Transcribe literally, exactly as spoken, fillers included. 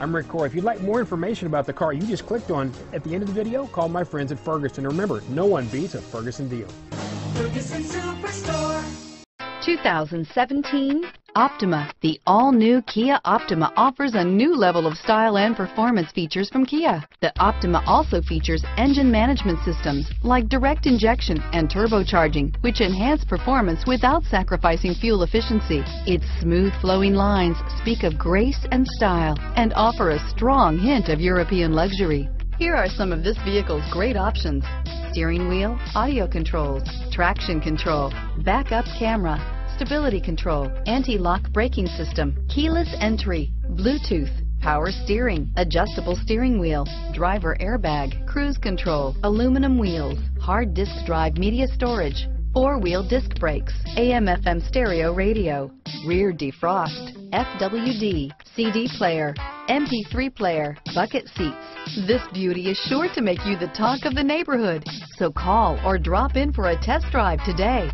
I'm Rick Corey. If you'd like more information about the car you just clicked on at the end of the video, call my friends at Ferguson. And remember, no one beats a Ferguson deal. Ferguson Superstore. two thousand seventeen Optima. The all-new Kia Optima offers a new level of style and performance features from Kia. The Optima also features engine management systems like direct injection and turbocharging, which enhance performance without sacrificing fuel efficiency. Its smooth flowing lines speak of grace and style and offer a strong hint of European luxury. Here are some of this vehicle's great options: steering wheel audio controls, traction control, backup camera, stability control, anti-lock braking system, keyless entry, Bluetooth, power steering, adjustable steering wheel, driver airbag, cruise control, aluminum wheels, hard disk drive media storage, four-wheel disc brakes, A M F M stereo radio, rear defrost, F W D, C D player, M P three player, bucket seats. This beauty is sure to make you the talk of the neighborhood. So call or drop in for a test drive today.